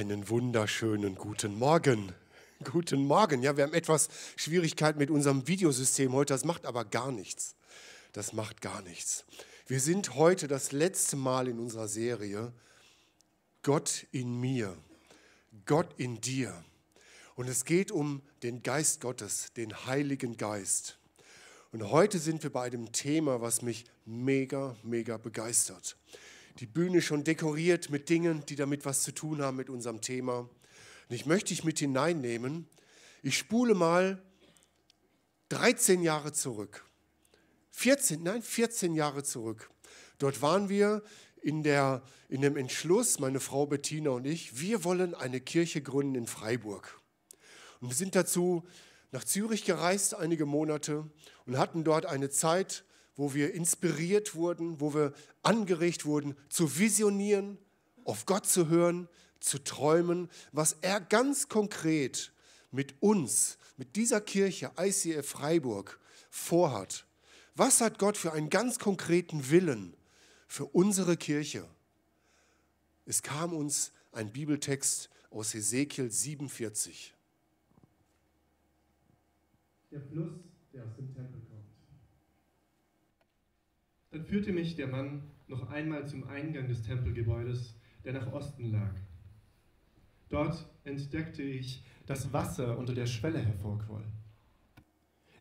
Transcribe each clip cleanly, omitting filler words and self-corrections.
Einen wunderschönen guten Morgen. Guten Morgen. Ja, wir haben etwas Schwierigkeit mit unserem Videosystem heute. Das macht aber gar nichts. Das macht gar nichts. Wir sind heute das letzte Mal in unserer Serie Gott in mir, Gott in dir. Und es geht um den Geist Gottes, den Heiligen Geist. Und heute sind wir bei einem Thema, was mich mega, mega begeistert. Die Bühne schon dekoriert mit Dingen, die damit was zu tun haben mit unserem Thema. Und ich möchte dich mit hineinnehmen. Ich spule mal 13 Jahre zurück. 14 Jahre zurück. Dort waren wir in dem Entschluss, meine Frau Bettina und ich, wir wollen eine Kirche gründen in Freiburg. Und wir sind dazu nach Zürich gereist, einige Monate, und hatten dort eine Zeit, wo wir inspiriert wurden, wo wir angeregt wurden, zu visionieren, auf Gott zu hören, zu träumen, was er ganz konkret mit uns, mit dieser Kirche ICF Freiburg vorhat. Was hat Gott für einen ganz konkreten Willen für unsere Kirche? Es kam uns ein Bibeltext aus Hesekiel 47. Der Fluss, der aus dem Tempel kommt. Dann führte mich der Mann noch einmal zum Eingang des Tempelgebäudes, der nach Osten lag. Dort entdeckte ich, dass Wasser unter der Schwelle hervorquoll.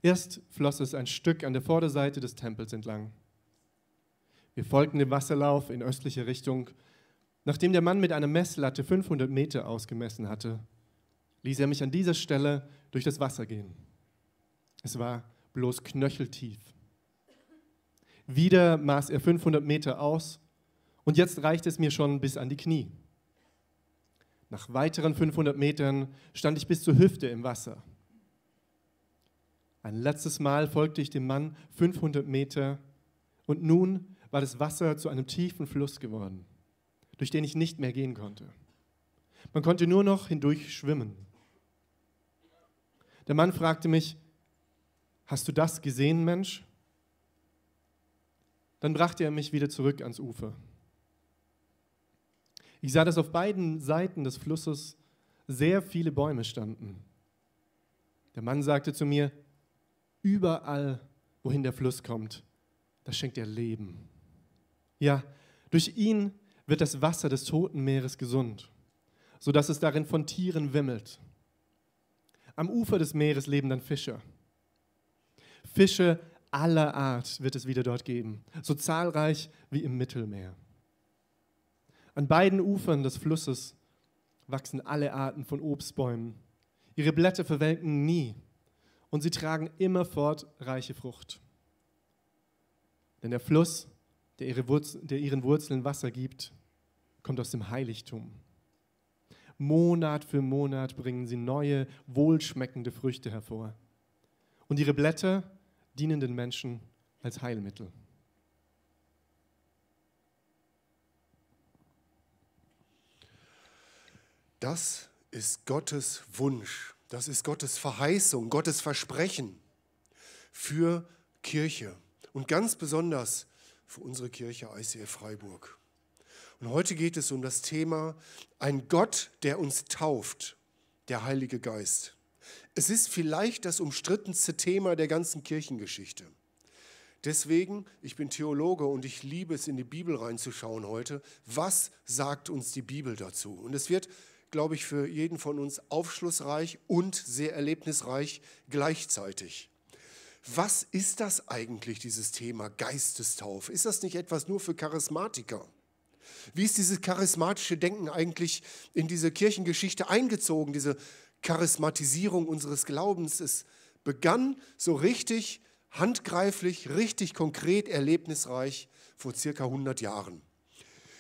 Erst floss es ein Stück an der Vorderseite des Tempels entlang. Wir folgten dem Wasserlauf in östliche Richtung. Nachdem der Mann mit einer Messlatte 500 Meter ausgemessen hatte, ließ er mich an dieser Stelle durch das Wasser gehen. Es war bloß knöcheltief. Wieder maß er 500 Meter aus und jetzt reichte es mir schon bis an die Knie. Nach weiteren 500 Metern stand ich bis zur Hüfte im Wasser. Ein letztes Mal folgte ich dem Mann 500 Meter und nun war das Wasser zu einem tiefen Fluss geworden, durch den ich nicht mehr gehen konnte. Man konnte nur noch hindurch schwimmen. Der Mann fragte mich: "Hast du das gesehen, Mensch?" Dann brachte er mich wieder zurück ans Ufer. Ich sah, dass auf beiden Seiten des Flusses sehr viele Bäume standen. Der Mann sagte zu mir: "Überall, wohin der Fluss kommt, da schenkt er Leben. Ja, durch ihn wird das Wasser des Toten Meeres gesund, sodass es darin von Tieren wimmelt. Am Ufer des Meeres leben dann Fischer. Fische aller Art wird es wieder dort geben, so zahlreich wie im Mittelmeer. An beiden Ufern des Flusses wachsen alle Arten von Obstbäumen. Ihre Blätter verwelken nie und sie tragen immerfort reiche Frucht. Denn der Fluss, der ihren Wurzeln Wasser gibt, kommt aus dem Heiligtum. Monat für Monat bringen sie neue, wohlschmeckende Früchte hervor. Und ihre Blätter dienen den Menschen als Heilmittel." Das ist Gottes Wunsch, das ist Gottes Verheißung, Gottes Versprechen für Kirche und ganz besonders für unsere Kirche ICF Freiburg. Und heute geht es um das Thema: ein Gott, der uns tauft, der Heilige Geist. Es ist vielleicht das umstrittenste Thema der ganzen Kirchengeschichte. Deswegen, ich bin Theologe und ich liebe es, in die Bibel reinzuschauen heute. Was sagt uns die Bibel dazu? Und es wird, glaube ich, für jeden von uns aufschlussreich und sehr erlebnisreich gleichzeitig. Was ist das eigentlich, dieses Thema Geistestaufe? Ist das nicht etwas nur für Charismatiker? Wie ist dieses charismatische Denken eigentlich in diese Kirchengeschichte eingezogen, diese Charismatisierung unseres Glaubens? Es begann so richtig handgreiflich, richtig konkret, erlebnisreich vor circa 100 Jahren.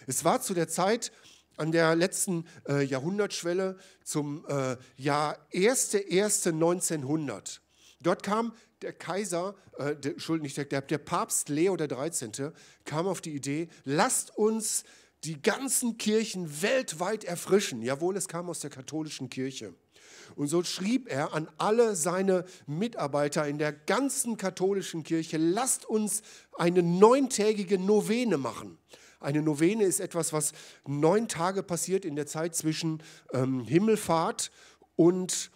Es war zu der Zeit an der letzten Jahrhundertschwelle zum Jahr 1.1.1900. Dort kam der Kaiser, der Papst Leo XIII. Kam auf die Idee: Lasst uns die ganzen Kirchen weltweit erfrischen. Jawohl, es kam aus der katholischen Kirche. Und so schrieb er an alle seine Mitarbeiter in der ganzen katholischen Kirche: Lasst uns eine 9-tägige Novene machen. Eine Novene ist etwas, was 9 Tage passiert in der Zeit zwischen Himmelfahrt und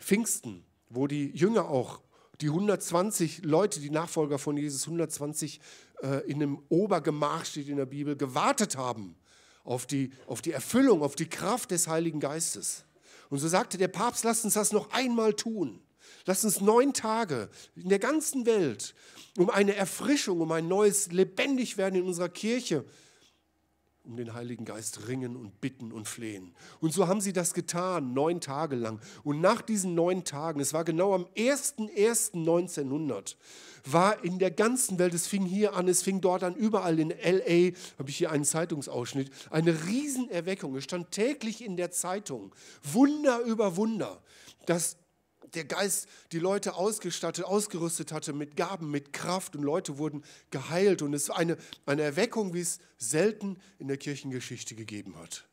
Pfingsten, wo die Jünger auch, die 120 Leute, die Nachfolger von Jesus, 120 in einem Obergemach, steht in der Bibel, gewartet haben auf die Erfüllung, auf die Kraft des Heiligen Geistes. Und so sagte der Papst, lasst uns das noch einmal tun. Lasst uns 9 Tage in der ganzen Welt um eine Erfrischung, um ein neues Lebendigwerden in unserer Kirche, um den Heiligen Geist ringen und bitten und flehen. Und so haben sie das getan, 9 Tage lang. Und nach diesen 9 Tagen, es war genau am 01.01.1900, war in der ganzen Welt, es fing hier an, es fing dort an, überall in L.A., habe ich hier einen Zeitungsausschnitt, eine Riesenerweckung. Es stand täglich in der Zeitung, Wunder über Wunder, dass der Geist die Leute ausgerüstet hatte mit Gaben, mit Kraft, und Leute wurden geheilt. Und es war eine Erweckung, wie es selten in der Kirchengeschichte gegeben hat.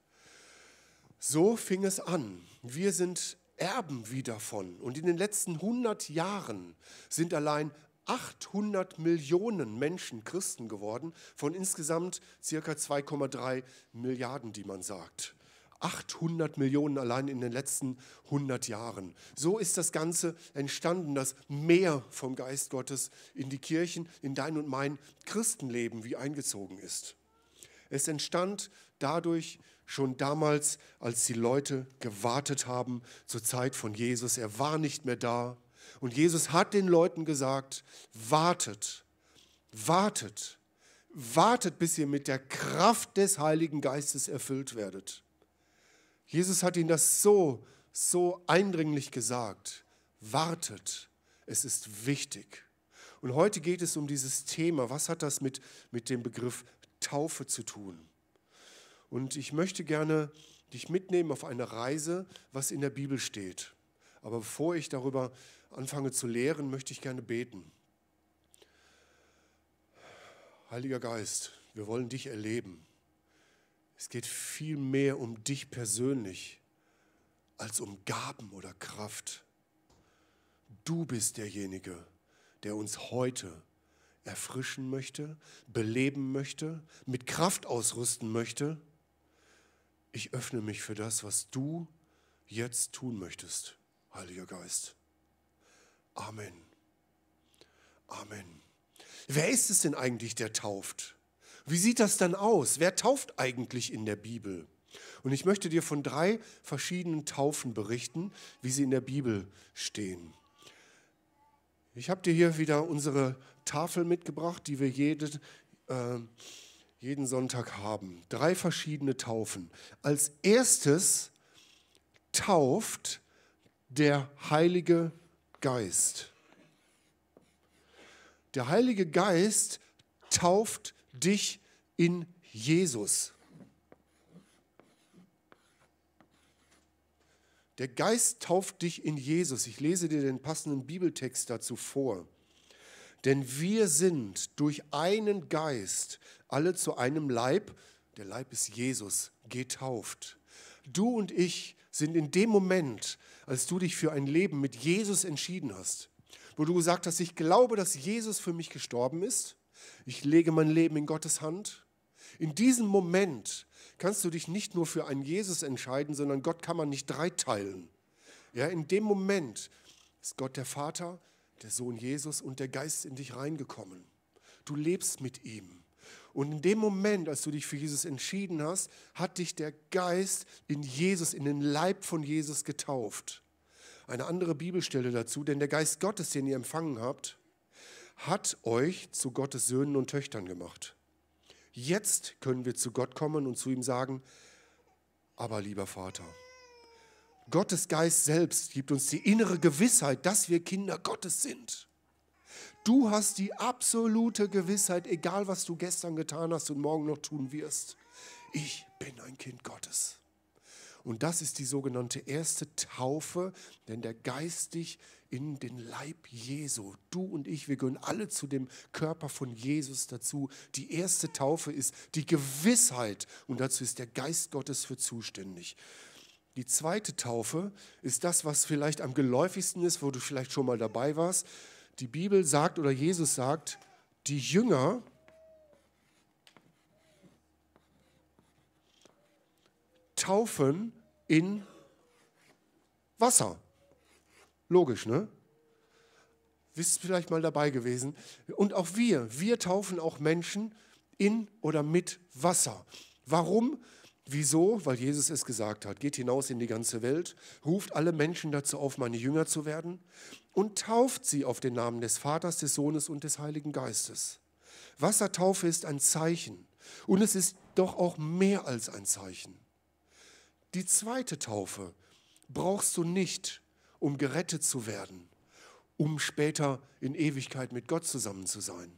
So fing es an. Wir sind Erben wieder davon. Und in den letzten 100 Jahren sind allein 800 Millionen Menschen Christen geworden, von insgesamt ca. 2,3 Milliarden, die man sagt. 800 Millionen allein in den letzten 100 Jahren. So ist das Ganze entstanden, dass mehr vom Geist Gottes in die Kirchen, in dein und mein Christenleben wie eingezogen ist. Es entstand dadurch schon damals, als die Leute gewartet haben zur Zeit von Jesus. Er war nicht mehr da. Und Jesus hat den Leuten gesagt, wartet, wartet, wartet, bis ihr mit der Kraft des Heiligen Geistes erfüllt werdet. Jesus hat ihnen das so eindringlich gesagt. Wartet, es ist wichtig. Und heute geht es um dieses Thema. Was hat das mit dem Begriff Taufe zu tun? Und ich möchte gerne dich mitnehmen auf eine Reise, was in der Bibel steht. Aber bevor ich darüber anfange zu lehren, möchte ich gerne beten. Heiliger Geist, wir wollen dich erleben. Es geht viel mehr um dich persönlich als um Gaben oder Kraft. Du bist derjenige, der uns heute erfrischen möchte, beleben möchte, mit Kraft ausrüsten möchte. Ich öffne mich für das, was du jetzt tun möchtest, Heiliger Geist. Amen. Amen. Wer ist es denn eigentlich, der tauft? Wie sieht das dann aus? Wer tauft eigentlich in der Bibel? Und ich möchte dir von 3 verschiedenen Taufen berichten, wie sie in der Bibel stehen. Ich habe dir hier wieder unsere Tafel mitgebracht, die wir jeden Sonntag haben. 3 verschiedene Taufen. Als erstes tauft der Heilige Geist. Der Heilige Geist tauft dich in Jesus. Der Geist tauft dich in Jesus. Ich lese dir den passenden Bibeltext dazu vor. Denn wir sind durch einen Geist alle zu einem Leib, der Leib ist Jesus, getauft. Du und ich sind in dem Moment, als du dich für ein Leben mit Jesus entschieden hast, wo du gesagt hast, ich glaube, dass Jesus für mich gestorben ist, ich lege mein Leben in Gottes Hand. In diesem Moment kannst du dich nicht nur für einen Jesus entscheiden, sondern Gott kann man nicht dreiteilen. Ja, in dem Moment ist Gott der Vater, der Sohn Jesus und der Geist in dich reingekommen. Du lebst mit ihm. Und in dem Moment, als du dich für Jesus entschieden hast, hat dich der Geist in Jesus, in den Leib von Jesus getauft. Eine andere Bibelstelle dazu, denn der Geist Gottes, den ihr empfangen habt, hat euch zu Gottes Söhnen und Töchtern gemacht. Jetzt können wir zu Gott kommen und zu ihm sagen, aber lieber Vater, Gottes Geist selbst gibt uns die innere Gewissheit, dass wir Kinder Gottes sind. Du hast die absolute Gewissheit, egal was du gestern getan hast und morgen noch tun wirst. Ich bin ein Kind Gottes. Und das ist die sogenannte erste Taufe, denn der Geist dich in den Leib Jesu. Du und ich, wir gehören alle zu dem Körper von Jesus dazu. Die erste Taufe ist die Gewissheit und dazu ist der Geist Gottes für zuständig. Die zweite Taufe ist das, was vielleicht am geläufigsten ist, wo du vielleicht schon mal dabei warst. Die Bibel sagt oder Jesus sagt, die Jünger taufen in Wasser. Logisch, ne? Bist vielleicht mal dabei gewesen. Und auch wir taufen auch Menschen in oder mit Wasser. Warum? Wieso? Weil Jesus es gesagt hat. Geht hinaus in die ganze Welt, ruft alle Menschen dazu auf, meine Jünger zu werden und tauft sie auf den Namen des Vaters, des Sohnes und des Heiligen Geistes. Wassertaufe ist ein Zeichen und es ist doch auch mehr als ein Zeichen. Die zweite Taufe brauchst du nicht, um gerettet zu werden, um später in Ewigkeit mit Gott zusammen zu sein.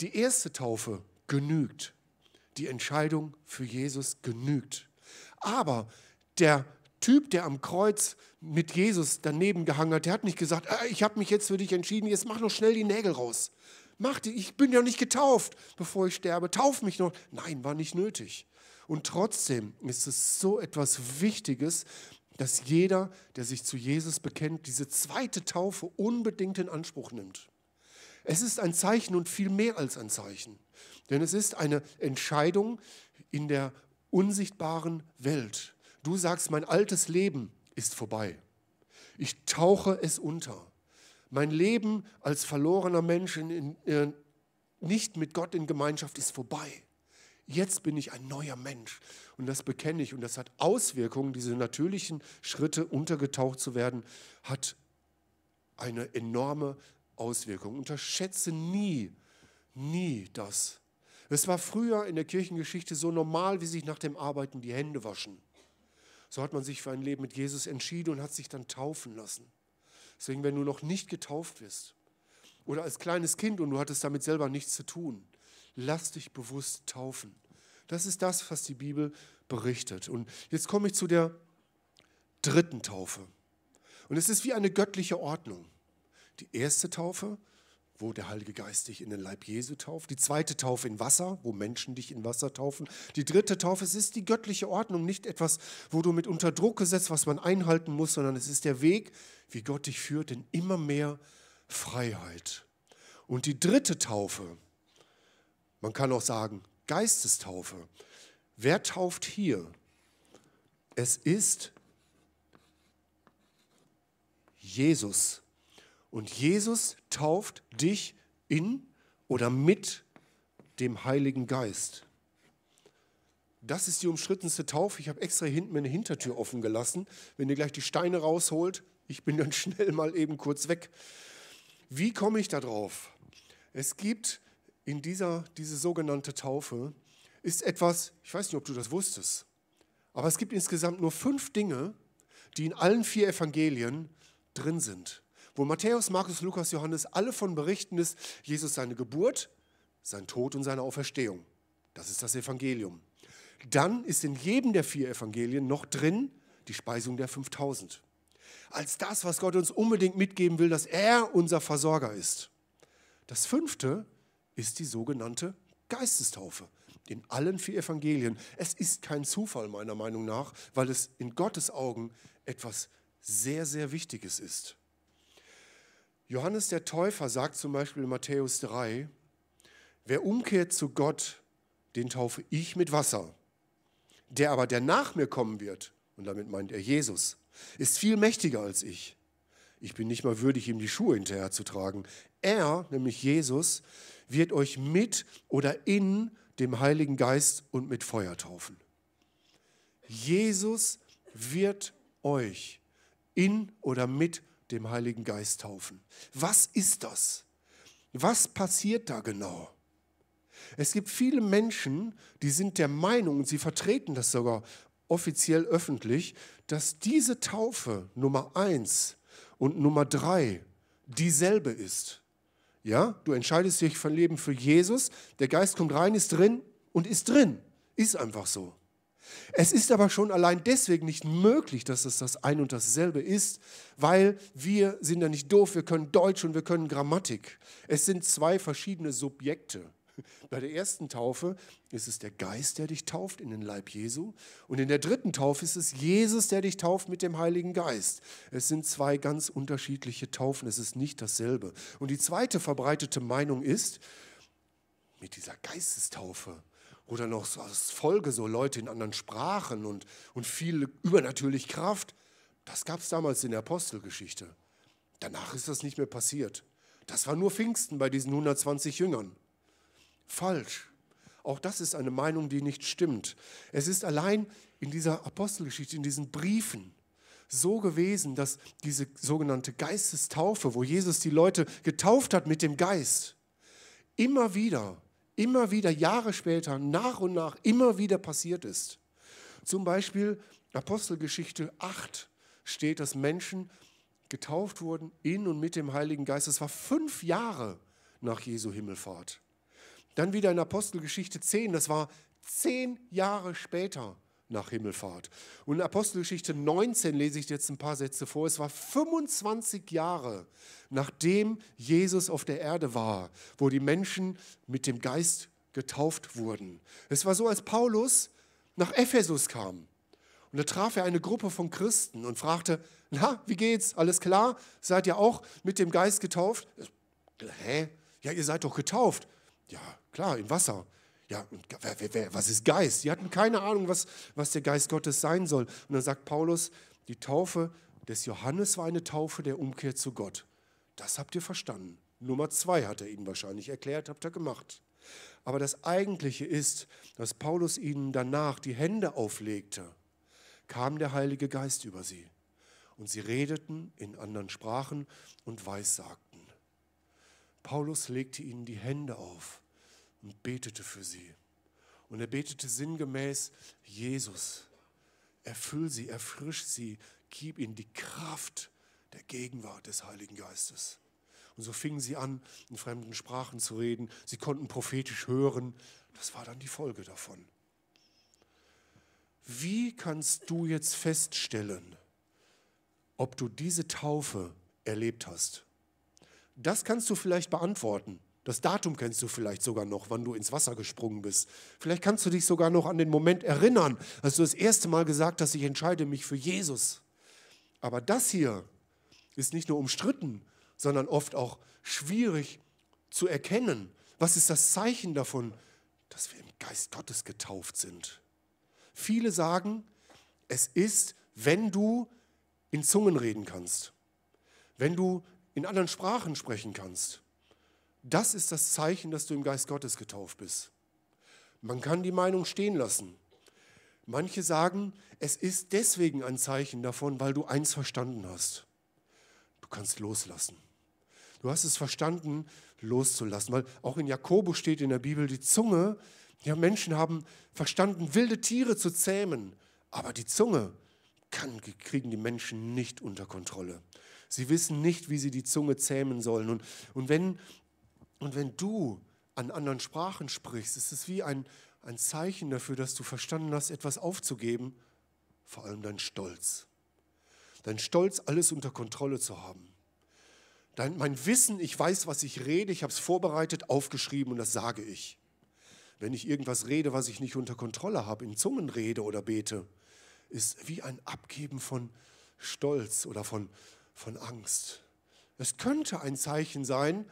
Die erste Taufe genügt. Die Entscheidung für Jesus genügt. Aber der Typ, der am Kreuz mit Jesus daneben gehangen hat, der hat nicht gesagt, ich habe mich jetzt für dich entschieden, jetzt mach noch schnell die Nägel raus. Ich bin ja nicht getauft, bevor ich sterbe, tauf mich noch. Nein, war nicht nötig. Und trotzdem ist es so etwas Wichtiges, dass jeder, der sich zu Jesus bekennt, diese zweite Taufe unbedingt in Anspruch nimmt. Es ist ein Zeichen und viel mehr als ein Zeichen. Denn es ist eine Entscheidung in der unsichtbaren Welt. Du sagst, mein altes Leben ist vorbei. Ich tauche es unter. Mein Leben als verlorener Mensch, nicht mit Gott in Gemeinschaft, ist vorbei. Jetzt bin ich ein neuer Mensch und das bekenne ich. Und das hat Auswirkungen, diese natürlichen Schritte, untergetaucht zu werden, hat eine enorme Auswirkung. Unterschätze nie das. Es war früher in der Kirchengeschichte so normal, wie sich nach dem Arbeiten die Hände waschen. So hat man sich für ein Leben mit Jesus entschieden und hat sich dann taufen lassen. Deswegen, wenn du noch nicht getauft wirst oder als kleines Kind und du hattest damit selber nichts zu tun, lass dich bewusst taufen. Das ist das, was die Bibel berichtet. Und jetzt komme ich zu der dritten Taufe. Und es ist wie eine göttliche Ordnung. Die erste Taufe, wo der Heilige Geist dich in den Leib Jesu tauft. Die zweite Taufe in Wasser, wo Menschen dich in Wasser taufen. Die dritte Taufe, es ist die göttliche Ordnung, nicht etwas, wo du mit unter Druck gesetzt, was man einhalten muss, sondern es ist der Weg, wie Gott dich führt, in immer mehr Freiheit. Und die dritte Taufe, man kann auch sagen, Geistestaufe. Wer tauft hier? Es ist Jesus. Und Jesus tauft dich in oder mit dem Heiligen Geist. Das ist die umstrittenste Taufe. Ich habe extra hinten meine Hintertür offen gelassen. Wenn ihr gleich die Steine rausholt, ich bin dann schnell mal eben kurz weg. Wie komme ich da drauf? Es gibt in diese sogenannte Taufe, ist etwas, ich weiß nicht, ob du das wusstest, aber es gibt insgesamt nur 5 Dinge, die in allen 4 Evangelien drin sind. Wo Matthäus, Markus, Lukas, Johannes alle von berichten, ist Jesus seine Geburt, sein Tod und seine Auferstehung. Das ist das Evangelium. Dann ist in jedem der 4 Evangelien noch drin die Speisung der 5000. Als das, was Gott uns unbedingt mitgeben will, dass er unser Versorger ist. Das 5. ist die sogenannte Geistestaufe. In allen 4 Evangelien. Es ist kein Zufall meiner Meinung nach, weil es in Gottes Augen etwas sehr, sehr Wichtiges ist. Johannes der Täufer sagt zum Beispiel in Matthäus 3, wer umkehrt zu Gott, den taufe ich mit Wasser. Der aber, der nach mir kommen wird, und damit meint er Jesus, ist viel mächtiger als ich. Ich bin nicht mal würdig, ihm die Schuhe hinterher zu tragen. Er, nämlich Jesus, wird euch mit oder in dem Heiligen Geist und mit Feuer taufen. Jesus wird euch in oder mit dem Heiligen Geist taufen. Was ist das? Was passiert da genau? Es gibt viele Menschen, die sind der Meinung, und sie vertreten das sogar offiziell öffentlich, dass diese Taufe Nummer 1 und Nummer 3 dieselbe ist. Ja, du entscheidest dich für ein Leben für Jesus, der Geist kommt rein, ist drin und ist drin. Ist einfach so. Es ist aber schon allein deswegen nicht möglich, dass es das ein und dasselbe ist, weil wir sind ja nicht doof, wir können Deutsch und wir können Grammatik. Es sind 2 verschiedene Subjekte. Bei der ersten Taufe ist es der Geist, der dich tauft in den Leib Jesu, und in der dritten Taufe ist es Jesus, der dich tauft mit dem Heiligen Geist. Es sind 2 ganz unterschiedliche Taufen, es ist nicht dasselbe. Und die zweite verbreitete Meinung ist, mit dieser Geistestaufe Oder noch so als Folge, so Leute in anderen Sprachen und viel übernatürliche Kraft. Das gab es damals in der Apostelgeschichte. Danach ist das nicht mehr passiert. Das war nur Pfingsten bei diesen 120 Jüngern. Falsch. Auch das ist eine Meinung, die nicht stimmt. Es ist allein in dieser Apostelgeschichte, in diesen Briefen so gewesen, dass diese sogenannte Geistestaufe, wo Jesus die Leute getauft hat mit dem Geist, immer wieder Jahre später, nach und nach, immer wieder passiert ist. Zum Beispiel Apostelgeschichte 8 steht, dass Menschen getauft wurden in und mit dem Heiligen Geist. Das war 5 Jahre nach Jesu Himmelfahrt. Dann wieder in Apostelgeschichte 10, das war 10 Jahre später nach Himmelfahrt. Und in Apostelgeschichte 19 lese ich jetzt ein paar Sätze vor. Es war 25 Jahre, nachdem Jesus auf der Erde war, wo die Menschen mit dem Geist getauft wurden. Es war so, als Paulus nach Ephesus kam. Und da traf er eine Gruppe von Christen und fragte, na, wie geht's, alles klar? Seid ihr auch mit dem Geist getauft? Hä? Ja, ihr seid doch getauft. Ja, klar, im Wasser. Ja, und was ist Geist? Die hatten keine Ahnung, was der Geist Gottes sein soll. Und dann sagt Paulus, die Taufe des Johannes war eine Taufe der Umkehr zu Gott. Das habt ihr verstanden. Nummer 2 hat er ihnen wahrscheinlich erklärt, habt ihr gemacht. Aber das Eigentliche ist, dass Paulus ihnen danach die Hände auflegte, kam der Heilige Geist über sie. Und sie redeten in anderen Sprachen und weissagten. Paulus legte ihnen die Hände auf und betete für sie. Und er betete sinngemäß, Jesus, erfüll sie, erfrisch sie, gib ihnen die Kraft der Gegenwart des Heiligen Geistes. Und so fingen sie an, in fremden Sprachen zu reden. Sie konnten prophetisch hören. Das war dann die Folge davon. Wie kannst du jetzt feststellen, ob du diese Taufe erlebt hast? Das kannst du vielleicht beantworten. Das Datum kennst du vielleicht sogar noch, wann du ins Wasser gesprungen bist. Vielleicht kannst du dich sogar noch an den Moment erinnern, als du das erste Mal gesagt hast, ich entscheide mich für Jesus. Aber das hier ist nicht nur umstritten, sondern oft auch schwierig zu erkennen. Was ist das Zeichen davon, dass wir im Geist Gottes getauft sind? Viele sagen, es ist, wenn du in Zungen reden kannst, wenn du in anderen Sprachen sprechen kannst. Das ist das Zeichen, dass du im Geist Gottes getauft bist. Man kann die Meinung stehen lassen. Manche sagen, es ist deswegen ein Zeichen davon, weil du eins verstanden hast. Du kannst loslassen. Du hast es verstanden, loszulassen. Weil auch in Jakobus steht in der Bibel, die Zunge, ja, Menschen haben verstanden, wilde Tiere zu zähmen. Aber die Zunge kriegen die Menschen nicht unter Kontrolle. Sie wissen nicht, wie sie die Zunge zähmen sollen. Und wenn du an anderen Sprachen sprichst, ist es wie ein Zeichen dafür, dass du verstanden hast, etwas aufzugeben, vor allem dein Stolz. Dein Stolz, alles unter Kontrolle zu haben. Mein Wissen, ich weiß, was ich rede, ich habe es vorbereitet, aufgeschrieben und das sage ich. Wenn ich irgendwas rede, was ich nicht unter Kontrolle habe, in Zungen rede oder bete, ist wie ein Abgeben von Stolz oder von Angst. Es könnte ein Zeichen sein,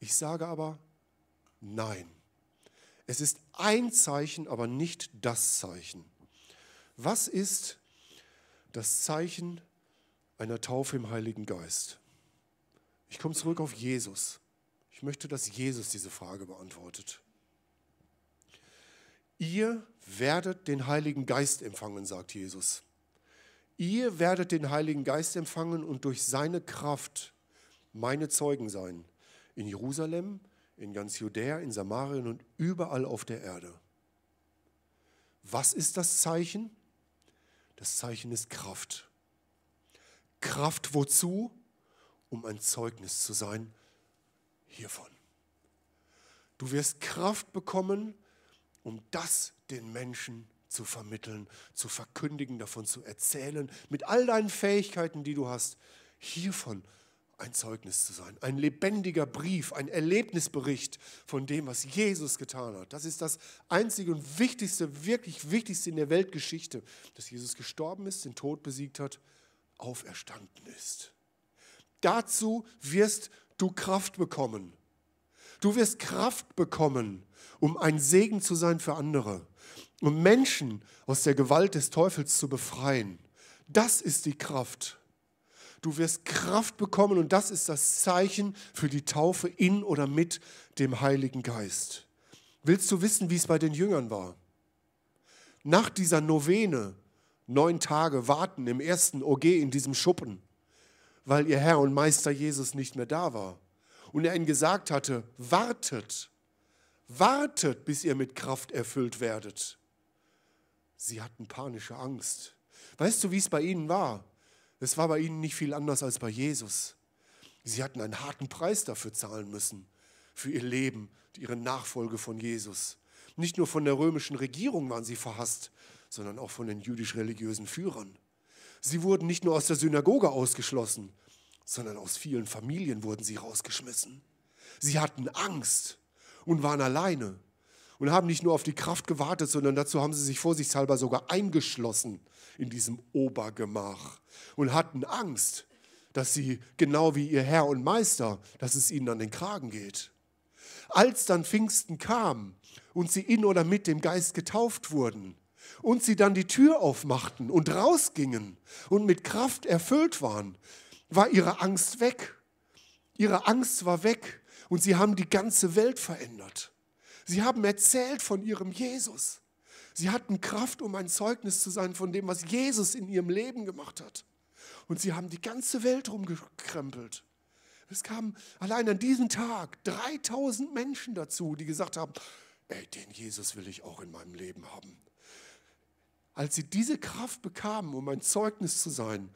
ich sage aber, nein. Es ist ein Zeichen, aber nicht das Zeichen. Was ist das Zeichen einer Taufe im Heiligen Geist? Ich komme zurück auf Jesus. Ich möchte, dass Jesus diese Frage beantwortet. Ihr werdet den Heiligen Geist empfangen, sagt Jesus. Ihr werdet den Heiligen Geist empfangen und durch seine Kraft meine Zeugen sein. In Jerusalem, in ganz Judäa, in Samarien und überall auf der Erde. Was ist das Zeichen? Das Zeichen ist Kraft. Kraft wozu? Um ein Zeugnis zu sein hiervon. Du wirst Kraft bekommen, um das den Menschen zu vermitteln, zu verkündigen, davon zu erzählen, mit all deinen Fähigkeiten, die du hast, hiervon ein Zeugnis zu sein, ein lebendiger Brief, ein Erlebnisbericht von dem, was Jesus getan hat. Das ist das einzige und wichtigste, wirklich wichtigste in der Weltgeschichte, dass Jesus gestorben ist, den Tod besiegt hat, auferstanden ist. Dazu wirst du Kraft bekommen. Du wirst Kraft bekommen, um ein Segen zu sein für andere, um Menschen aus der Gewalt des Teufels zu befreien. Das ist die Kraft. Du wirst Kraft bekommen und das ist das Zeichen für die Taufe in oder mit dem Heiligen Geist. Willst du wissen, wie es bei den Jüngern war? Nach dieser Novene, 9 Tage warten im ersten OG in diesem Schuppen, weil ihr Herr und Meister Jesus nicht mehr da war. Und er ihnen gesagt hatte, wartet, wartet, bis ihr mit Kraft erfüllt werdet. Sie hatten panische Angst. Weißt du, wie es bei ihnen war? Es war bei ihnen nicht viel anders als bei Jesus. Sie hatten einen harten Preis dafür zahlen müssen, für ihr Leben, ihre Nachfolge von Jesus. Nicht nur von der römischen Regierung waren sie verhasst, sondern auch von den jüdisch-religiösen Führern. Sie wurden nicht nur aus der Synagoge ausgeschlossen, sondern aus vielen Familien wurden sie rausgeschmissen. Sie hatten Angst und waren alleine und haben nicht nur auf die Kraft gewartet, sondern dazu haben sie sich vorsichtshalber sogar eingeschlossen in diesem Obergemach und hatten Angst, dass sie, genau wie ihr Herr und Meister, dass es ihnen an den Kragen geht. Als dann Pfingsten kam und sie in oder mit dem Geist getauft wurden, und sie dann die Tür aufmachten und rausgingen und mit Kraft erfüllt waren, war ihre Angst weg. Ihre Angst war weg und sie haben die ganze Welt verändert. Sie haben erzählt von ihrem Jesus. Sie hatten Kraft, um ein Zeugnis zu sein von dem, was Jesus in ihrem Leben gemacht hat. Und sie haben die ganze Welt rumgekrempelt. Es kamen allein an diesem Tag 3000 Menschen dazu, die gesagt haben, ey, den Jesus will ich auch in meinem Leben haben. Als sie diese Kraft bekamen, um ein Zeugnis zu sein,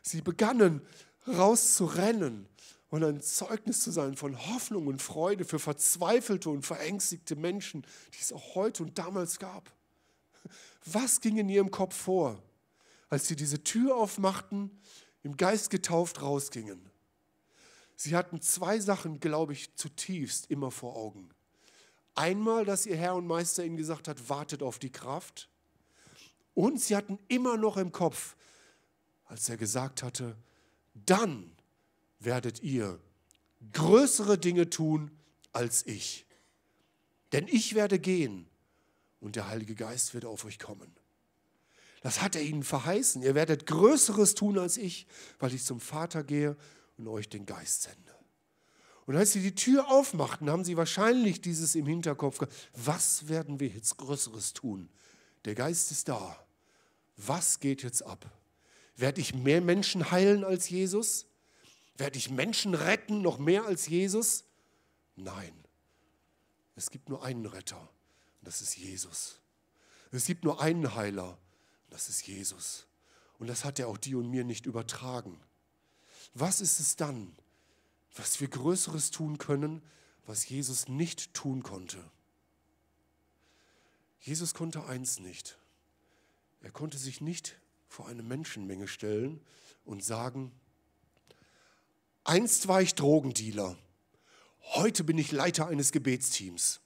sie begannen rauszurennen und ein Zeugnis zu sein von Hoffnung und Freude für verzweifelte und verängstigte Menschen, die es auch heute und damals gab. Was ging in ihrem Kopf vor, als sie diese Tür aufmachten, im Geist getauft rausgingen? Sie hatten 2 Sachen, glaube ich, zutiefst immer vor Augen. Einmal, dass ihr Herr und Meister ihnen gesagt hat, wartet auf die Kraft. Und sie hatten immer noch im Kopf, als er gesagt hatte, dann werdet ihr größere Dinge tun als ich. Denn ich werde gehen und der Heilige Geist wird auf euch kommen. Das hat er ihnen verheißen. Ihr werdet Größeres tun als ich, weil ich zum Vater gehe und euch den Geist sende. Und als sie die Tür aufmachten, haben sie wahrscheinlich dieses im Hinterkopf gehabt. Was werden wir jetzt Größeres tun? Der Geist ist da. Was geht jetzt ab? Werde ich mehr Menschen heilen als Jesus? Werde ich Menschen retten noch mehr als Jesus? Nein. Es gibt nur einen Retter. Und das ist Jesus. Es gibt nur einen Heiler. Und das ist Jesus. Und das hat er auch dir und mir nicht übertragen. Was ist es dann, was wir Größeres tun können, was Jesus nicht tun konnte? Jesus konnte eins nicht. Er konnte sich nicht vor eine Menschenmenge stellen und sagen, einst war ich Drogendealer, heute bin ich Leiter eines Gebetsteams.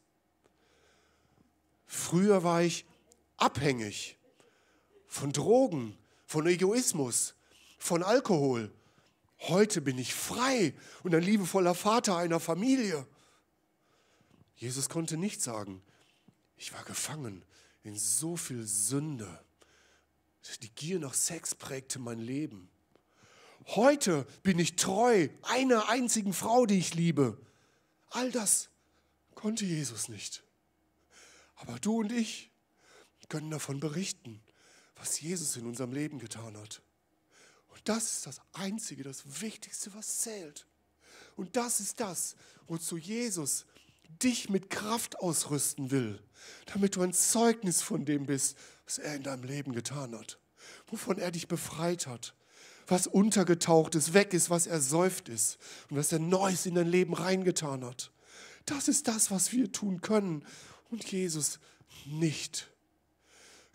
Früher war ich abhängig von Drogen, von Egoismus, von Alkohol. Heute bin ich frei und ein liebevoller Vater einer Familie. Jesus konnte nicht sagen, ich war gefangen in so viel Sünde. Die Gier nach Sex prägte mein Leben. Heute bin ich treu einer einzigen Frau, die ich liebe. All das konnte Jesus nicht. Aber du und ich können davon berichten, was Jesus in unserem Leben getan hat. Und das ist das Einzige, das Wichtigste, was zählt. Und das ist das, wozu Jesus dich mit Kraft ausrüsten will, damit du ein Zeugnis von dem bist, was er in deinem Leben getan hat, wovon er dich befreit hat, was untergetaucht ist, weg ist, was ersäuft ist und was er Neues in dein Leben reingetan hat. Das ist das, was wir tun können und Jesus nicht.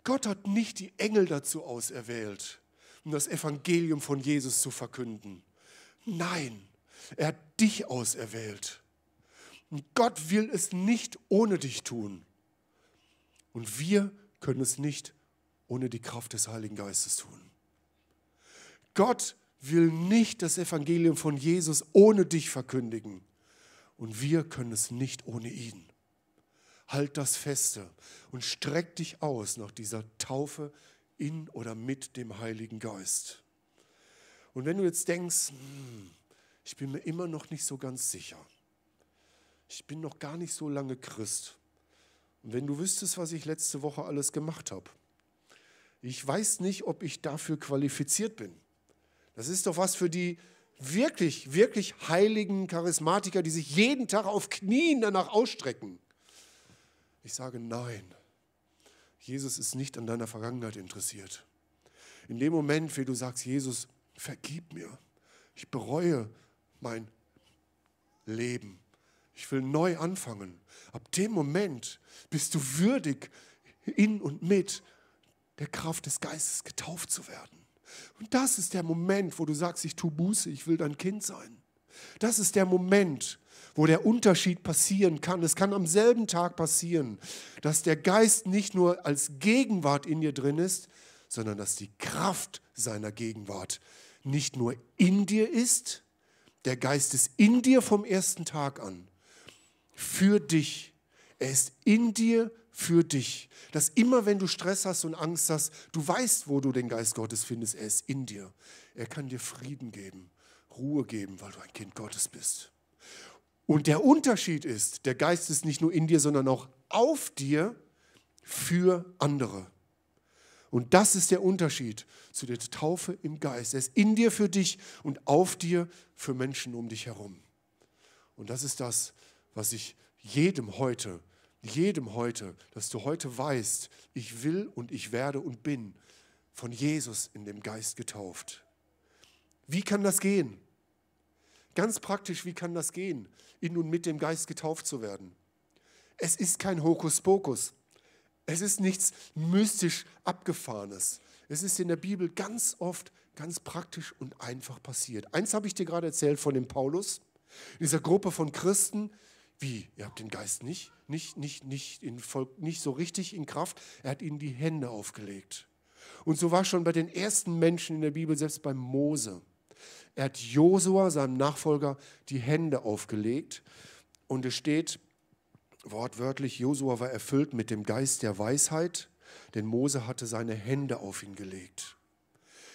Gott hat nicht die Engel dazu auserwählt, um das Evangelium von Jesus zu verkünden. Nein, er hat dich auserwählt. Und Gott will es nicht ohne dich tun. Und wir können es nicht ohne die Kraft des Heiligen Geistes tun. Gott will nicht das Evangelium von Jesus ohne dich verkündigen. und wir können es nicht ohne ihn. Halt das feste und streck dich aus nach dieser Taufe in oder mit dem Heiligen Geist. Und wenn du jetzt denkst, ich bin mir immer noch nicht so ganz sicher, ich bin noch gar nicht so lange Christ, und wenn du wüsstest, was ich letzte Woche alles gemacht habe, ich weiß nicht, ob ich dafür qualifiziert bin. Das ist doch was für die wirklich, wirklich heiligen Charismatiker, die sich jeden Tag auf Knien danach ausstrecken. Ich sage nein, Jesus ist nicht an deiner Vergangenheit interessiert. In dem Moment, wie du sagst, Jesus, vergib mir, ich bereue mein Leben, ich will neu anfangen. Ab dem Moment bist du würdig, in und mit der Kraft des Geistes getauft zu werden. Und das ist der Moment, wo du sagst, ich tue Buße, ich will dein Kind sein. Das ist der Moment, wo der Unterschied passieren kann. Es kann am selben Tag passieren, dass der Geist nicht nur als Gegenwart in dir drin ist, sondern dass die Kraft seiner Gegenwart nicht nur in dir ist, der Geist ist in dir vom ersten Tag an, für dich. Er ist in dir, für dich. Dass immer, wenn du Stress hast und Angst hast, du weißt, wo du den Geist Gottes findest, er ist in dir. Er kann dir Frieden geben, Ruhe geben, weil du ein Kind Gottes bist. Und der Unterschied ist, der Geist ist nicht nur in dir, sondern auch auf dir für andere. Und das ist der Unterschied zu der Taufe im Geist. Er ist in dir für dich und auf dir für Menschen um dich herum. Und das ist das, was ich jedem heute, dass du heute weißt, ich will und ich werde und bin von Jesus in dem Geist getauft. Wie kann das gehen? Ganz praktisch, wie kann das gehen, in und mit dem Geist getauft zu werden? Es ist kein Hokuspokus. Es ist nichts mystisch Abgefahrenes. Es ist in der Bibel ganz oft, ganz praktisch und einfach passiert. Eins habe ich dir gerade erzählt von dem Paulus, dieser Gruppe von Christen. Wie? Ihr habt den Geist nicht so richtig in Kraft. Er hat ihnen die Hände aufgelegt. Und so war schon bei den ersten Menschen in der Bibel, selbst bei Mose. Er hat Josua, seinem Nachfolger, die Hände aufgelegt. Und es steht wortwörtlich, Josua war erfüllt mit dem Geist der Weisheit, denn Mose hatte seine Hände auf ihn gelegt.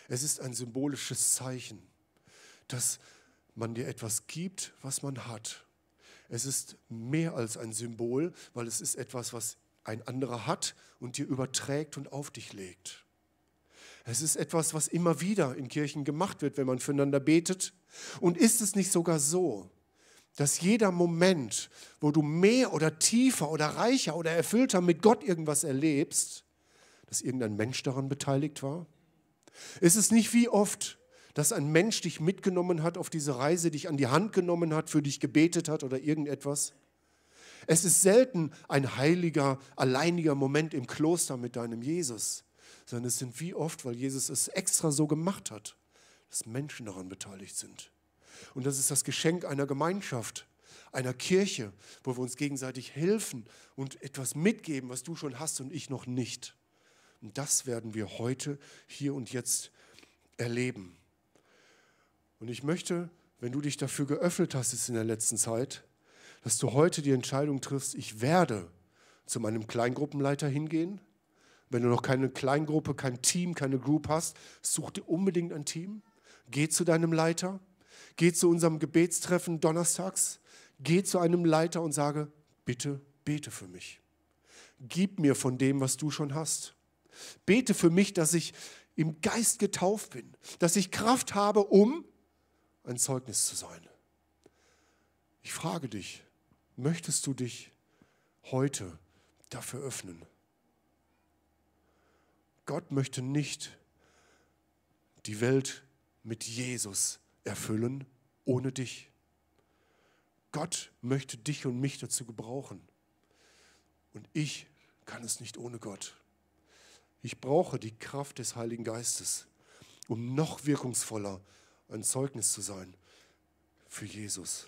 Es ist ein symbolisches Zeichen, dass man dir etwas gibt, was man hat. Es ist mehr als ein Symbol, weil es ist etwas, was ein anderer hat und dir überträgt und auf dich legt. Es ist etwas, was immer wieder in Kirchen gemacht wird, wenn man füreinander betet. Und ist es nicht sogar so, dass jeder Moment, wo du mehr oder tiefer oder reicher oder erfüllter mit Gott irgendwas erlebst, dass irgendein Mensch daran beteiligt war? Ist es nicht wie oft, dass ein Mensch dich mitgenommen hat auf diese Reise, dich an die Hand genommen hat, für dich gebetet hat oder irgendetwas? Es ist selten ein heiliger, alleiniger Moment im Kloster mit deinem Jesus, sondern es sind wie oft, weil Jesus es extra so gemacht hat, dass Menschen daran beteiligt sind. Und das ist das Geschenk einer Gemeinschaft, einer Kirche, wo wir uns gegenseitig helfen und etwas mitgeben, was du schon hast und ich noch nicht. Und das werden wir heute, hier und jetzt erleben. Und ich möchte, wenn du dich dafür geöffnet hast jetzt in der letzten Zeit, dass du heute die Entscheidung triffst, ich werde zu meinem Kleingruppenleiter hingehen. Wenn du noch keine Kleingruppe, kein Team, keine Group hast, such dir unbedingt ein Team. Geh zu deinem Leiter, geh zu unserem Gebetstreffen donnerstags, geh zu einem Leiter und sage, bitte bete für mich. Gib mir von dem, was du schon hast. Bete für mich, dass ich im Geist getauft bin, dass ich Kraft habe, um ein Zeugnis zu sein. Ich frage dich, möchtest du dich heute dafür öffnen? Gott möchte nicht die Welt mit Jesus erfüllen, ohne dich. Gott möchte dich und mich dazu gebrauchen. Und ich kann es nicht ohne Gott. Ich brauche die Kraft des Heiligen Geistes, um noch wirkungsvoller ein Zeugnis zu sein für Jesus.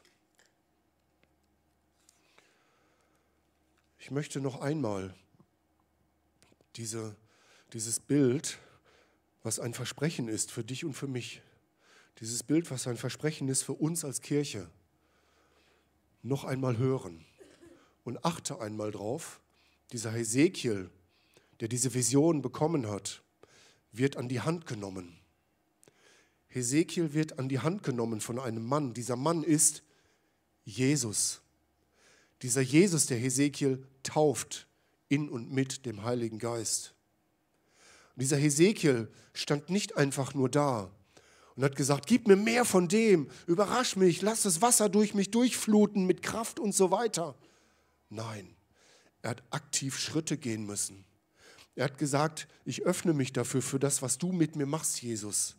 Ich möchte noch einmal dieses Bild, was ein Versprechen ist für dich und für mich, dieses Bild, was ein Versprechen ist für uns als Kirche, noch einmal hören und achte einmal drauf, dieser Hesekiel, der diese Vision bekommen hat, wird an die Hand genommen. Hesekiel wird an die Hand genommen von einem Mann. Dieser Mann ist Jesus. Dieser Jesus, der Hesekiel tauft in und mit dem Heiligen Geist. Und dieser Hesekiel stand nicht einfach nur da und hat gesagt, gib mir mehr von dem, überrasch mich, lass das Wasser durch mich durchfluten mit Kraft und so weiter. Nein, er hat aktiv Schritte gehen müssen. Er hat gesagt, ich öffne mich dafür, für das, was du mit mir machst, Jesus.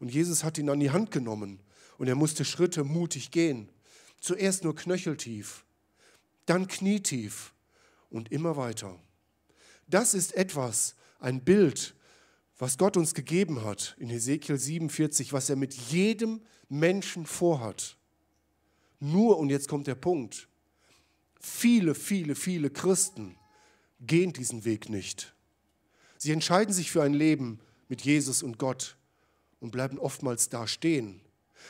Und Jesus hat ihn an die Hand genommen und er musste Schritte mutig gehen. Zuerst nur knöcheltief, dann knietief und immer weiter. Das ist etwas, ein Bild, was Gott uns gegeben hat in Hesekiel 47, was er mit jedem Menschen vorhat. Nur, und jetzt kommt der Punkt, viele, viele, viele Christen gehen diesen Weg nicht. Sie entscheiden sich für ein Leben mit Jesus und Gott und bleiben oftmals da stehen.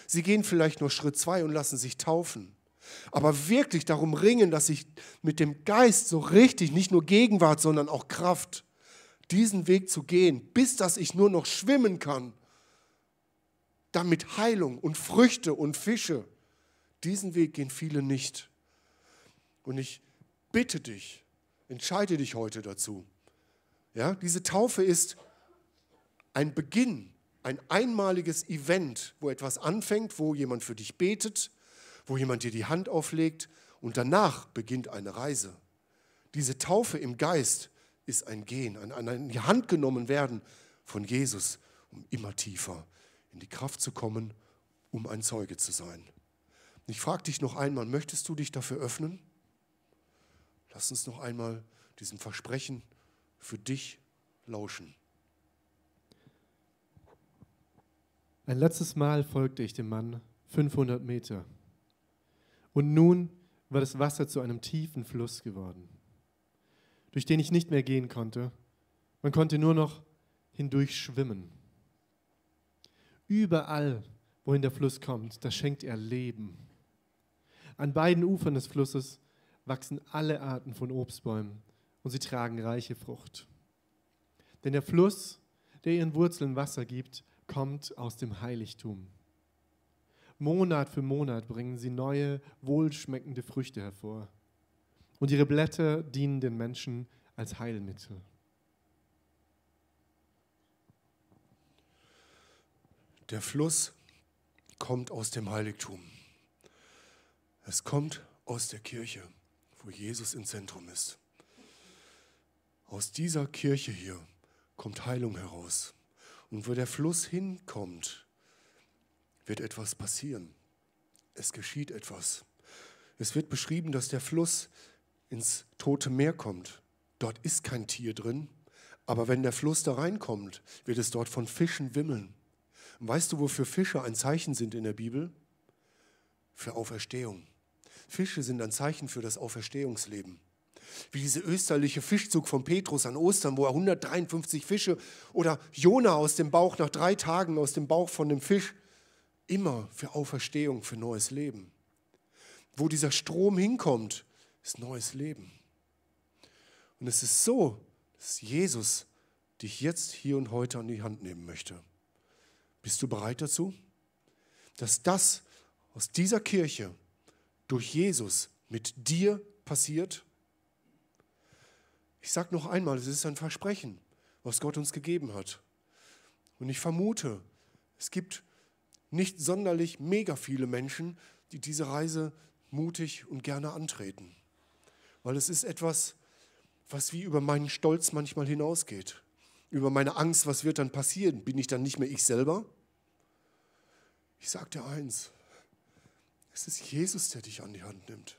Sie gehen vielleicht nur Schritt 2 und lassen sich taufen. Aber wirklich darum ringen, dass ich mit dem Geist so richtig, nicht nur Gegenwart, sondern auch Kraft, diesen Weg zu gehen, bis dass ich nur noch schwimmen kann, damit Heilung und Früchte und Fische, diesen Weg gehen viele nicht. Und ich bitte dich, entscheide dich heute dazu. Ja, diese Taufe ist ein Beginn, ein einmaliges Event, wo etwas anfängt, wo jemand für dich betet, wo jemand dir die Hand auflegt und danach beginnt eine Reise. Diese Taufe im Geist ist ein Gehen, an die Hand genommen werden von Jesus, um immer tiefer in die Kraft zu kommen, um ein Zeuge zu sein. Und ich frage dich noch einmal, möchtest du dich dafür öffnen? Lass uns noch einmal diesem Versprechen für dich lauschen. Ein letztes Mal folgte ich dem Mann 500 Meter. Und nun war das Wasser zu einem tiefen Fluss geworden, durch den ich nicht mehr gehen konnte. Man konnte nur noch hindurch schwimmen. Überall, wohin der Fluss kommt, da schenkt er Leben. An beiden Ufern des Flusses wachsen alle Arten von Obstbäumen und sie tragen reiche Frucht. Denn der Fluss, der ihren Wurzeln Wasser gibt, kommt aus dem Heiligtum. Monat für Monat bringen sie neue, wohlschmeckende Früchte hervor. Und ihre Blätter dienen den Menschen als Heilmittel. Der Fluss kommt aus dem Heiligtum. Es kommt aus der Kirche, wo Jesus im Zentrum ist. Aus dieser Kirche hier kommt Heilung heraus. Und wo der Fluss hinkommt, wird etwas passieren. Es geschieht etwas. Es wird beschrieben, dass der Fluss ins Tote Meer kommt. Dort ist kein Tier drin, aber wenn der Fluss da reinkommt, wird es dort von Fischen wimmeln. Und weißt du, wofür Fische ein Zeichen sind in der Bibel? Für Auferstehung. Fische sind ein Zeichen für das Auferstehungsleben. Wie dieser österliche Fischzug von Petrus an Ostern, wo er 153 Fische oder Jona aus dem Bauch nach 3 Tagen aus dem Bauch von dem Fisch, immer für Auferstehung, für neues Leben. Wo dieser Strom hinkommt, ist neues Leben. Und es ist so, dass Jesus dich jetzt hier und heute an die Hand nehmen möchte. Bist du bereit dazu? Dass das aus dieser Kirche durch Jesus mit dir passiert? Ich sage noch einmal, es ist ein Versprechen, was Gott uns gegeben hat. Und ich vermute, es gibt nicht sonderlich mega viele Menschen, die diese Reise mutig und gerne antreten. Weil es ist etwas, was wie über meinen Stolz manchmal hinausgeht. Über meine Angst, was wird dann passieren? Bin ich dann nicht mehr ich selber? Ich sage dir eins, es ist Jesus, der dich an die Hand nimmt.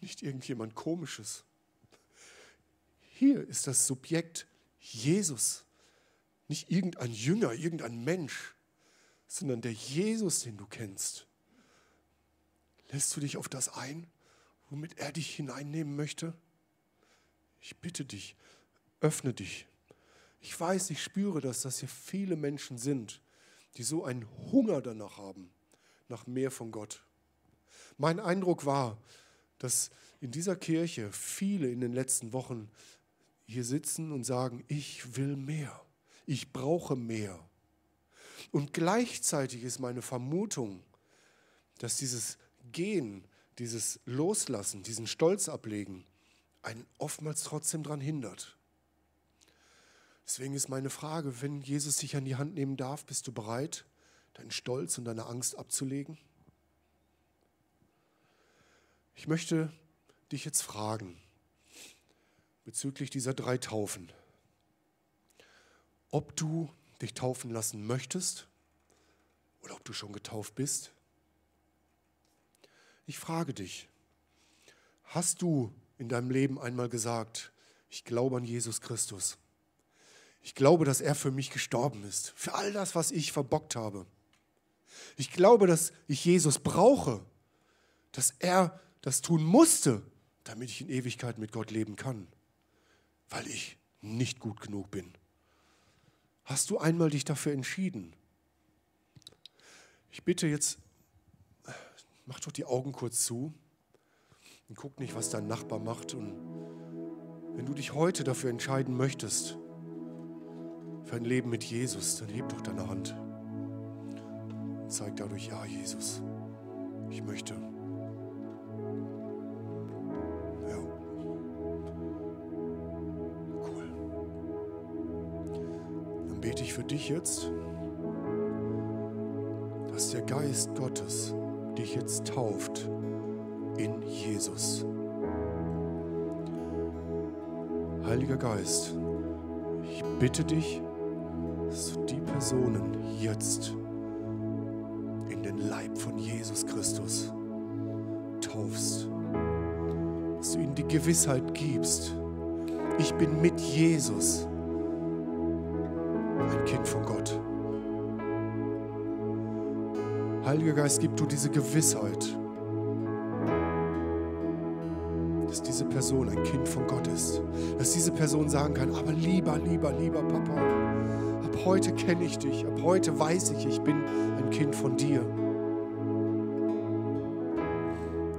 Nicht irgendjemand Komisches. Hier ist das Subjekt Jesus. Nicht irgendein Jünger, irgendein Mensch, sondern der Jesus, den du kennst. Lässt du dich auf das ein, womit er dich hineinnehmen möchte? Ich bitte dich, öffne dich. Ich weiß, ich spüre, dass das hier viele Menschen sind, die so einen Hunger danach haben, nach mehr von Gott. Mein Eindruck war, dass in dieser Kirche viele in den letzten Wochen hier sitzen und sagen, ich will mehr, ich brauche mehr. Und gleichzeitig ist meine Vermutung, dass dieses Gehen, dieses Loslassen, diesen Stolz ablegen, einen oftmals trotzdem daran hindert. Deswegen ist meine Frage, wenn Jesus dich an die Hand nehmen darf, bist du bereit, deinen Stolz und deine Angst abzulegen? Ich möchte dich jetzt fragen, bezüglich dieser 3 Taufen, ob du dich taufen lassen möchtest oder ob du schon getauft bist. Ich frage dich, hast du in deinem Leben einmal gesagt, ich glaube an Jesus Christus? Ich glaube, dass er für mich gestorben ist, für all das, was ich verbockt habe. Ich glaube, dass ich Jesus brauche, dass er das tun musste, damit ich in Ewigkeit mit Gott leben kann, weil ich nicht gut genug bin. Hast du einmal dich dafür entschieden? Ich bitte jetzt, mach doch die Augen kurz zu und guck nicht, was dein Nachbar macht. Und wenn du dich heute dafür entscheiden möchtest, für ein Leben mit Jesus, dann heb doch deine Hand. Zeig dadurch, ja, Jesus, ich möchte. Ja. Cool. Dann bete ich für dich jetzt, dass der Geist Gottes dich jetzt tauft in Jesus. Heiliger Geist, ich bitte dich, dass du die Personen jetzt in den Leib von Jesus Christus taufst, dass du ihnen die Gewissheit gibst, ich bin mit Jesus ein Kind von Gott. Heiliger Geist, gib du diese Gewissheit, dass diese Person ein Kind von Gott ist. Dass diese Person sagen kann, aber lieber, lieber, lieber Papa, ab heute kenne ich dich, ab heute weiß ich, ich bin ein Kind von dir.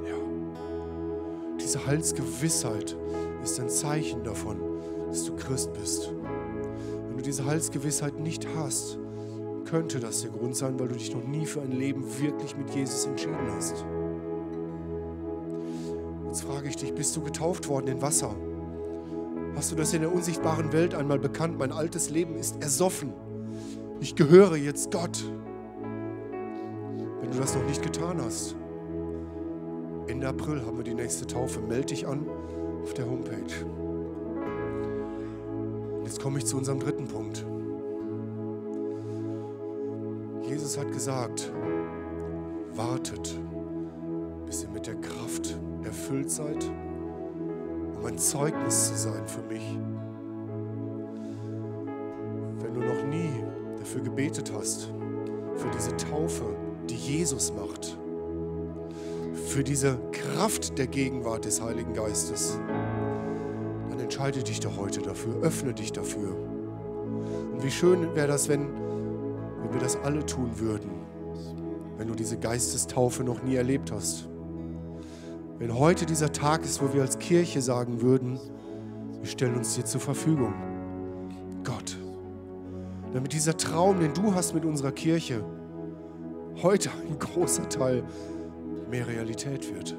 Ja. Diese Heilsgewissheit ist ein Zeichen davon, dass du Christ bist. Wenn du diese Heilsgewissheit nicht hast, könnte das der Grund sein, weil du dich noch nie für ein Leben wirklich mit Jesus entschieden hast. Jetzt frage ich dich, bist du getauft worden in Wasser? Hast du das in der unsichtbaren Welt einmal bekannt? Mein altes Leben ist ersoffen. Ich gehöre jetzt Gott. Wenn du das noch nicht getan hast, Ende April haben wir die nächste Taufe. Melde dich an auf der Homepage. Jetzt komme ich zu unserem 3. Punkt. Jesus hat gesagt, wartet, bis ihr mit der Kraft erfüllt seid, um ein Zeugnis zu sein für mich. Wenn du noch nie dafür gebetet hast, für diese Taufe, die Jesus macht, für diese Kraft der Gegenwart des Heiligen Geistes, dann entscheide dich doch heute dafür, öffne dich dafür. Und wie schön wäre das, wenn wir das alle tun würden, wenn du diese Geistestaufe noch nie erlebt hast. Wenn heute dieser Tag ist, wo wir als Kirche sagen würden, wir stellen uns dir zur Verfügung, Gott, damit dieser Traum, den du hast mit unserer Kirche, heute ein großer Teil mehr Realität wird.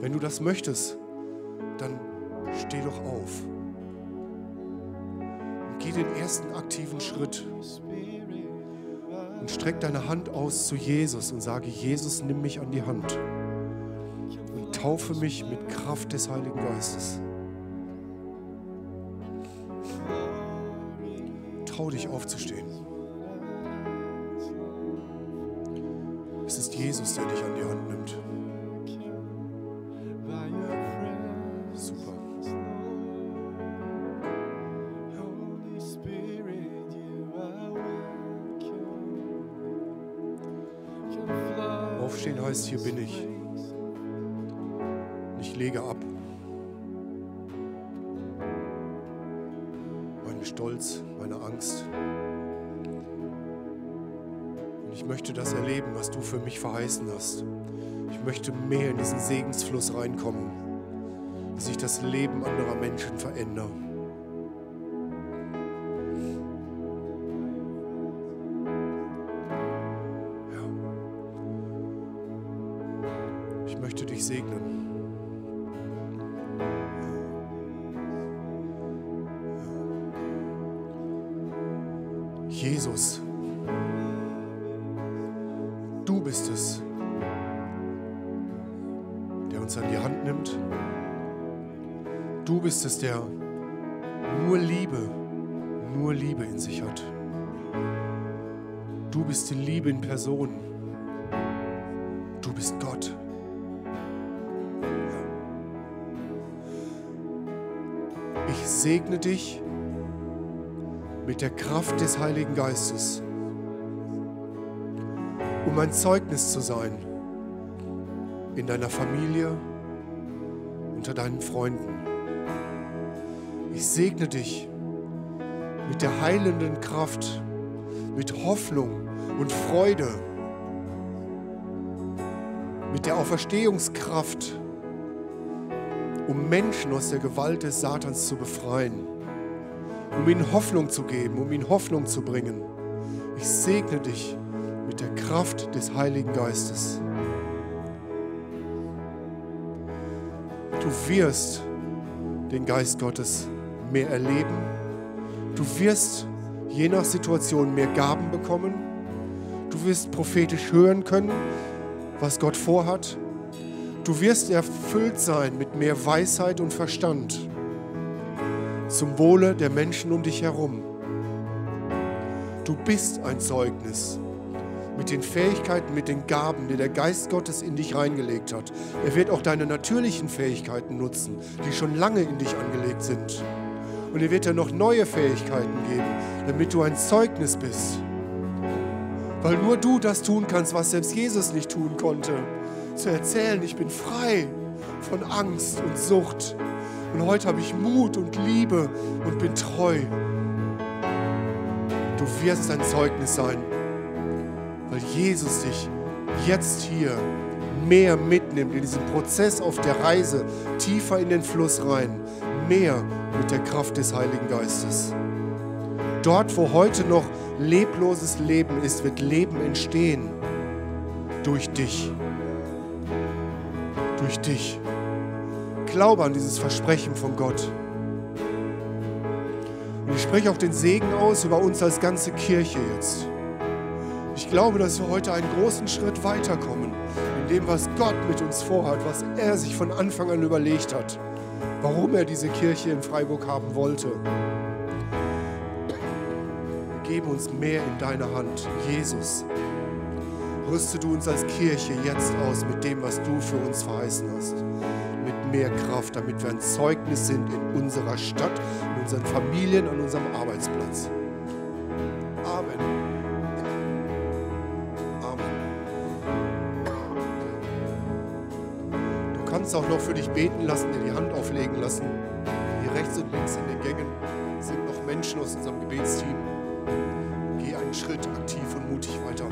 Wenn du das möchtest, dann steh doch auf. Geh den ersten aktiven Schritt und streck deine Hand aus zu Jesus und sage, Jesus, nimm mich an die Hand und taufe mich mit Kraft des Heiligen Geistes. Trau dich aufzustehen. Es ist Jesus, der dich an die Hand nimmt. Heißt, hier bin ich. Ich lege ab. Meinen Stolz, meine Angst. Und ich möchte das erleben, was du für mich verheißen hast. Ich möchte mehr in diesen Segensfluss reinkommen, dass ich das Leben anderer Menschen verändere. Ja. Ich möchte dich segnen. Jesus, du bist es, der uns an die Hand nimmt. Du bist es, der nur Liebe in sich hat. Du bist die Liebe in Person. Du bist Gott. Ich segne dich mit der Kraft des Heiligen Geistes, um ein Zeugnis zu sein in deiner Familie, unter deinen Freunden. Ich segne dich mit der heilenden Kraft, mit Hoffnung und Freude, mit der Auferstehungskraft, um Menschen aus der Gewalt des Satans zu befreien, um ihnen Hoffnung zu geben, um ihnen Hoffnung zu bringen. Ich segne dich mit der Kraft des Heiligen Geistes. Du wirst den Geist Gottes mehr erleben. Du wirst je nach Situation mehr Gaben bekommen. Du wirst prophetisch hören können, was Gott vorhat. Du wirst erfüllt sein mit mehr Weisheit und Verstand, zum Wohle der Menschen um dich herum. Du bist ein Zeugnis mit den Fähigkeiten, mit den Gaben, die der Geist Gottes in dich reingelegt hat. Er wird auch deine natürlichen Fähigkeiten nutzen, die schon lange in dich angelegt sind. Und er wird dir noch neue Fähigkeiten geben, damit du ein Zeugnis bist. Weil nur du das tun kannst, was selbst Jesus nicht tun konnte. Zu erzählen, ich bin frei von Angst und Sucht. Und heute habe ich Mut und Liebe und bin treu. Du wirst ein Zeugnis sein, weil Jesus dich jetzt hier mehr mitnimmt in diesem Prozess auf der Reise, tiefer in den Fluss rein, mehr mit der Kraft des Heiligen Geistes. Dort, wo heute noch lebloses Leben ist, wird Leben entstehen durch dich. Durch dich. Glaube an dieses Versprechen von Gott. Und ich spreche auch den Segen aus über uns als ganze Kirche jetzt. Ich glaube, dass wir heute einen großen Schritt weiterkommen in dem, was Gott mit uns vorhat, was er sich von Anfang an überlegt hat, warum er diese Kirche in Freiburg haben wollte. Wir geben uns mehr in deine Hand, Jesus. Rüste du uns als Kirche jetzt aus mit dem, was du für uns verheißen hast. Mehr Kraft, damit wir ein Zeugnis sind in unserer Stadt, in unseren Familien, an unserem Arbeitsplatz. Amen. Amen. Du kannst auch noch für dich beten lassen, dir die Hand auflegen lassen. Hier rechts und links in den Gängen sind noch Menschen aus unserem Gebetsteam. Geh einen Schritt aktiv und mutig weiter.